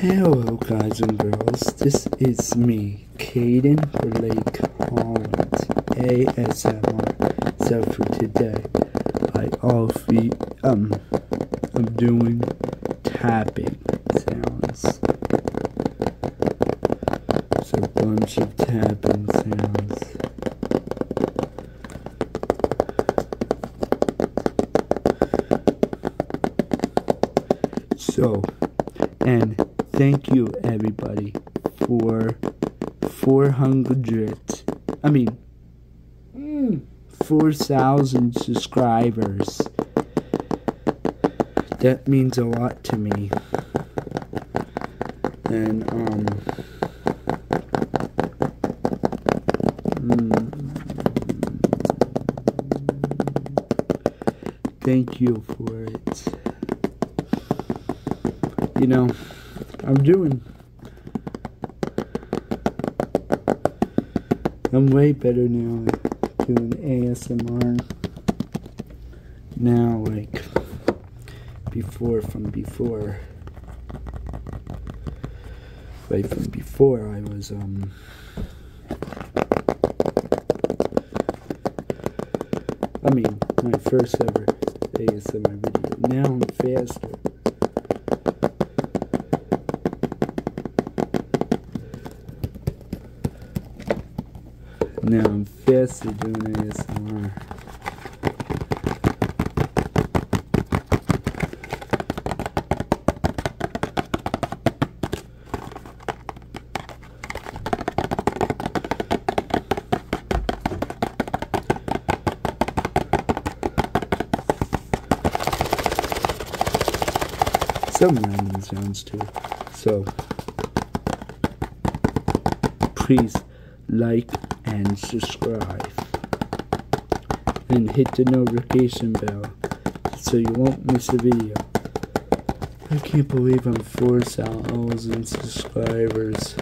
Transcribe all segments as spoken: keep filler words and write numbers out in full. Hello guys and girls, this is me, Caden Blake Holland, A S M R. So for today, I also, um, I'm doing tapping sounds. It's a bunch of tapping sounds. So, and thank you everybody for four hundred, I mean, four thousand subscribers. That means a lot to me. And, um, thank you for it. You know, I'm doing, I'm way better now at doing A S M R now, like before, from before, right from before I was, um, I mean, my first ever A S M R video. Now I'm faster. Now I'm faster doing A S M R. Some random sounds too. So, please like and subscribe and hit the notification bell so you won't miss a video. I can't believe I'm four thousand subscribers.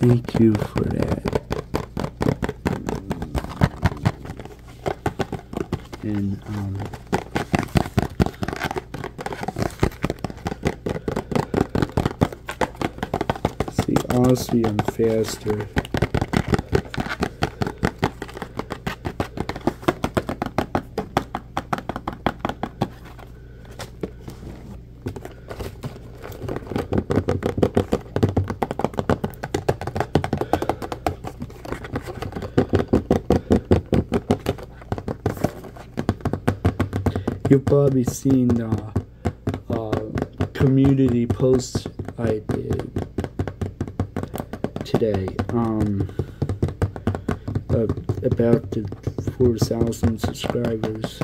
Thank you for that. And um honestly, I'm faster. You've probably seen the uh, community post I did today, um, uh, about the four thousand subscribers.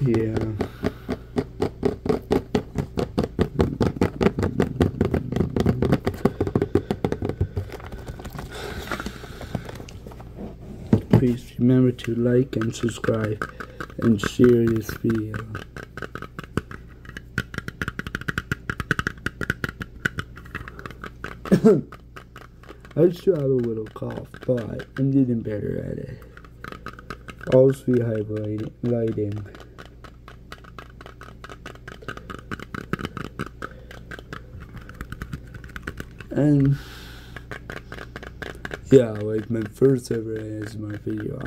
Yeah. Please remember to like and subscribe and share this video. I still have a little cough, but I'm getting better at it. Also, I have lighting. And yeah, like my first ever A S M R video,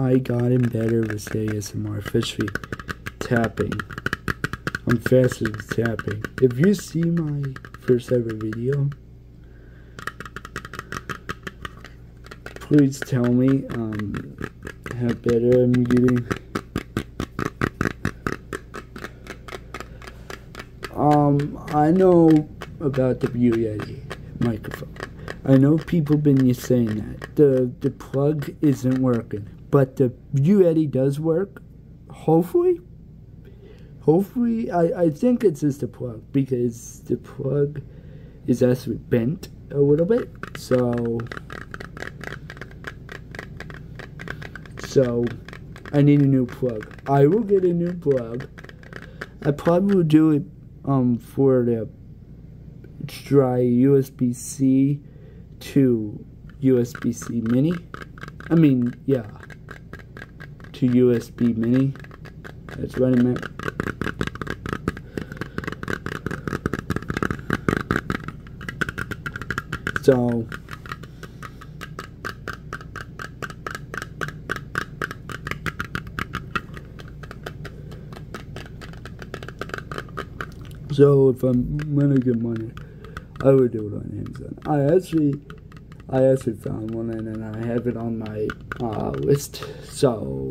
I I got in better with A S M R, especially tapping. I'm faster with tapping. If you see my first ever video, please tell me um, how better I'm getting. Um, I know about the Yeti microphone. I know people been saying that the the plug isn't working, but the Yeti does work. Hopefully, hopefully, I I think it's just the plug, because the plug is actually bent a little bit. So so I need a new plug. I will get a new plug. I probably will do it um for the try U S B C to U S B C Mini. I mean, yeah, to U S B Mini. That's what I meant. So, so if I'm gonna get money, I would do it on Amazon. I actually, I actually found one, and then I have it on my uh, list. So,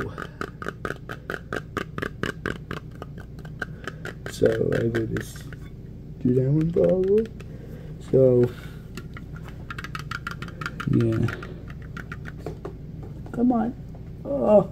so I will just do that one probably. So, yeah. Come on. Oh.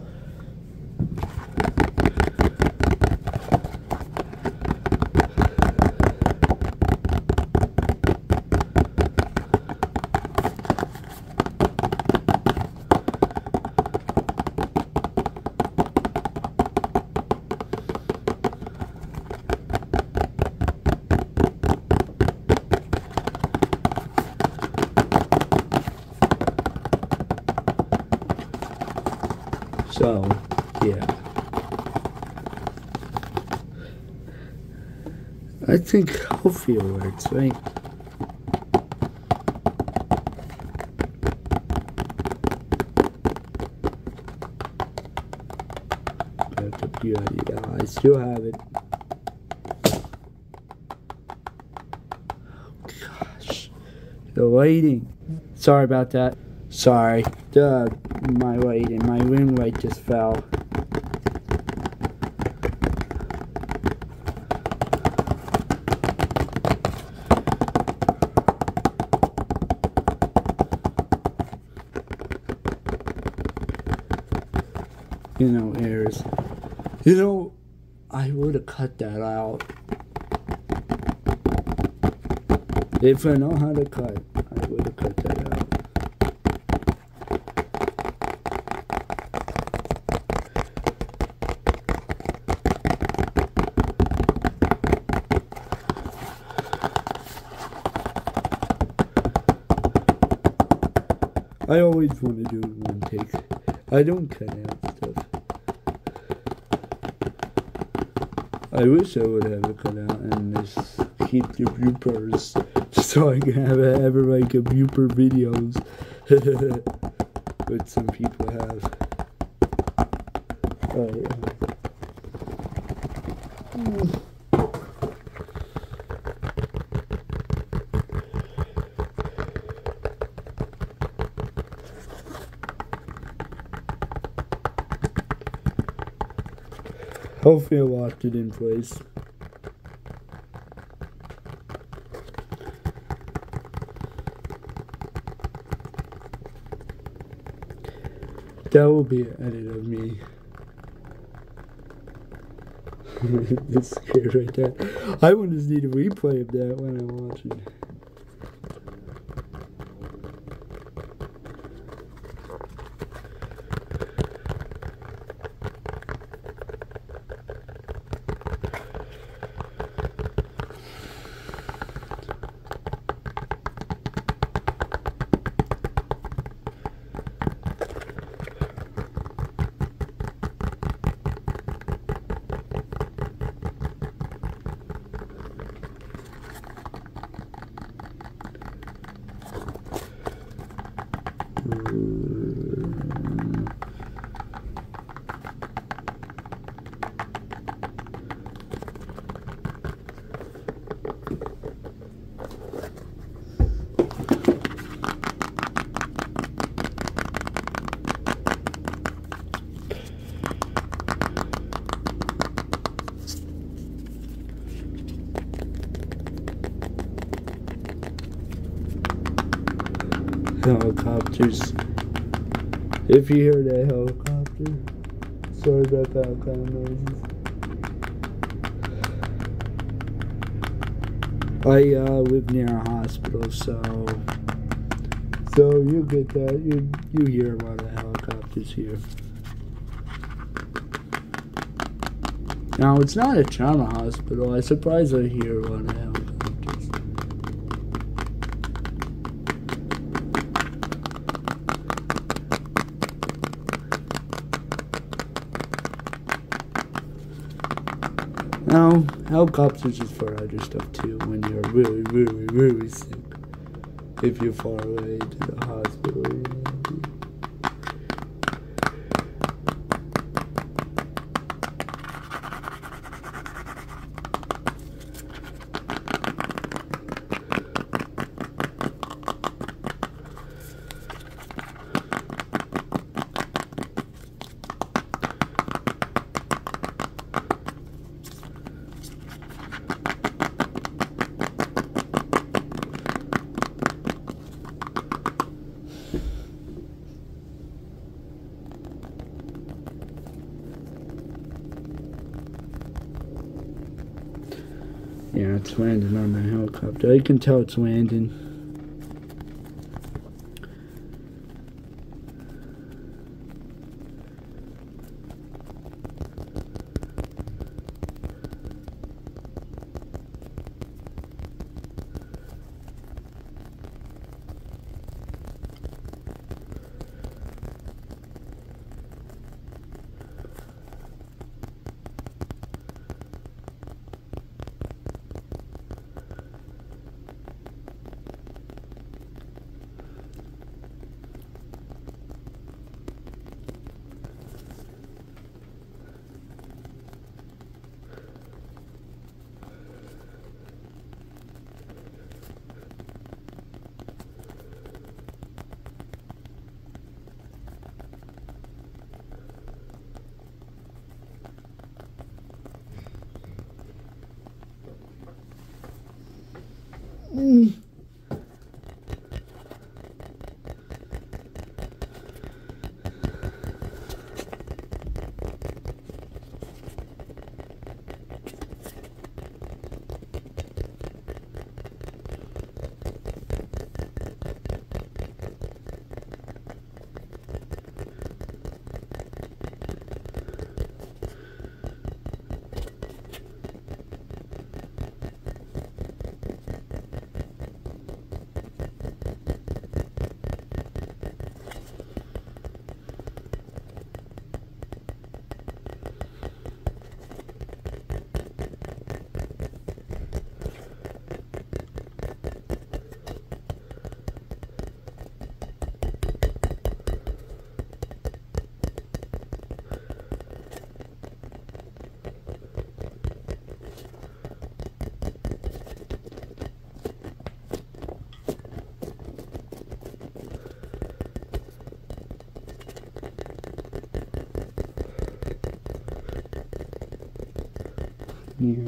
So, yeah. I think hopefully it works, right? That's a beauty. Yeah, I still have it. Oh, gosh. The lighting. Sorry about that. Sorry. Duh. My light and my ring light just fell. You know, errors. You know, I would have cut that out. If I know how to cut, I would have cut that out. I always want to do it in one take. I don't cut out stuff. I wish I would have it cut out and just keep the bloopers, so I can have ever like a blooper videos, which some people have. Oh, yeah. Mm. Hopefully I locked it in place. That will be an edit of me. That's scared right there. I would just need a replay of that when I watch it. helicopters. If you hear that helicopter, sorry about that kind of noises. I uh, live near a hospital, so so you get that. You you hear a lot of helicopters here. Now it's not a trauma hospital. I surprise I hear a lot of helicopters. Now helicopters is for other stuff too. When you're really, really, really sick, if you're far away to the hospital. You know. Yeah, it's landing on the helicopter. You can tell it's landing. Mm.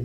Yeah.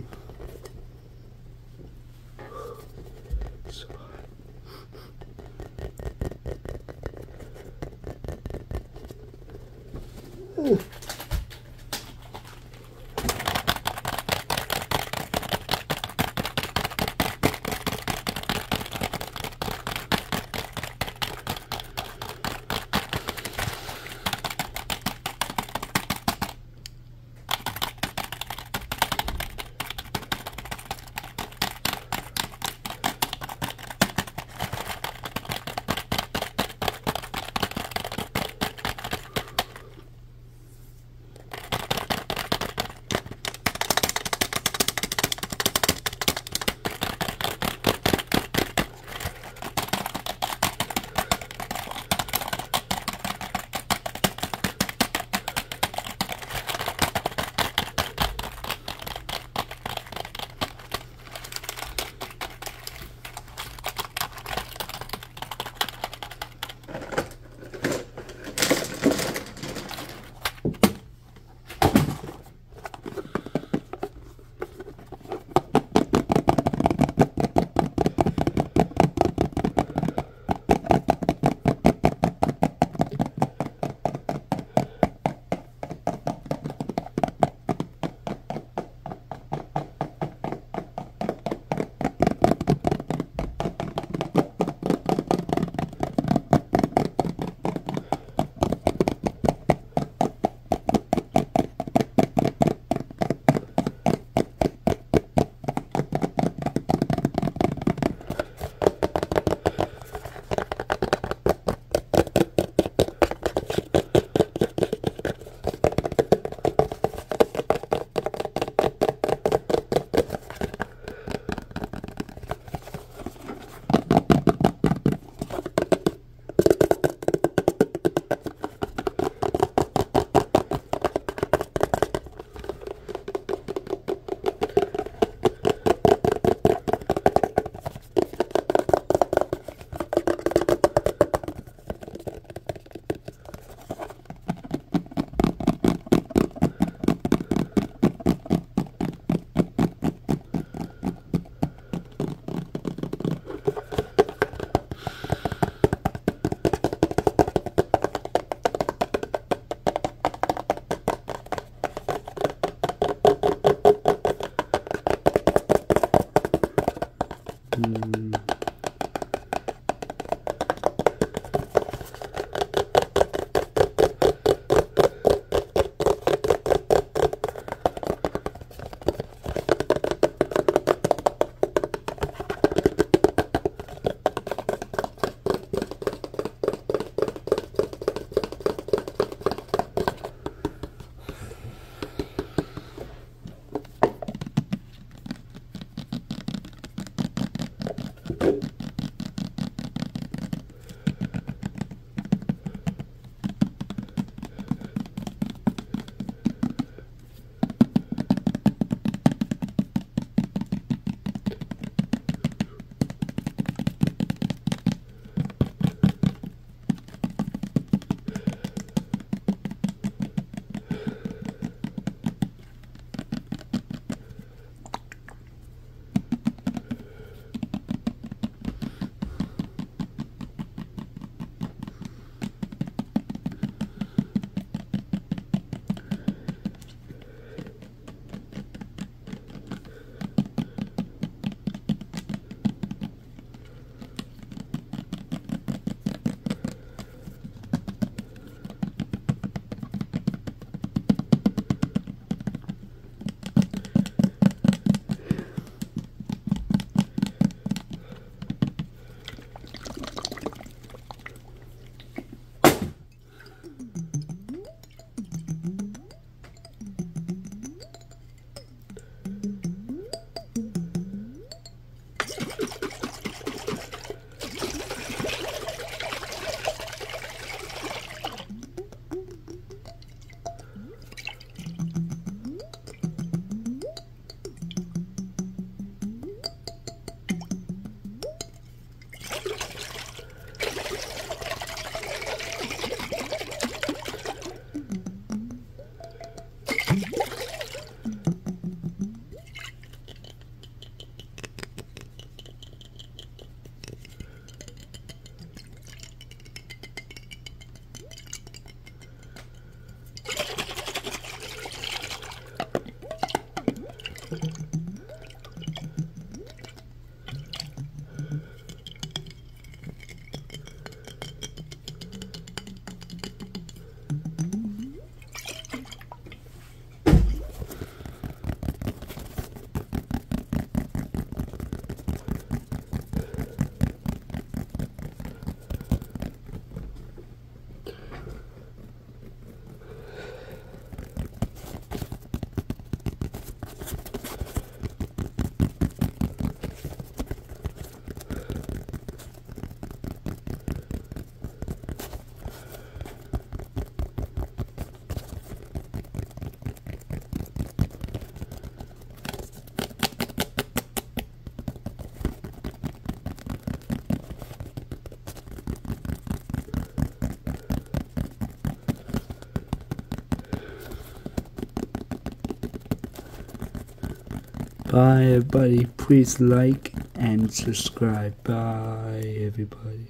Bye everybody, please like and subscribe. Bye everybody.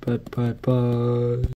Bye bye bye.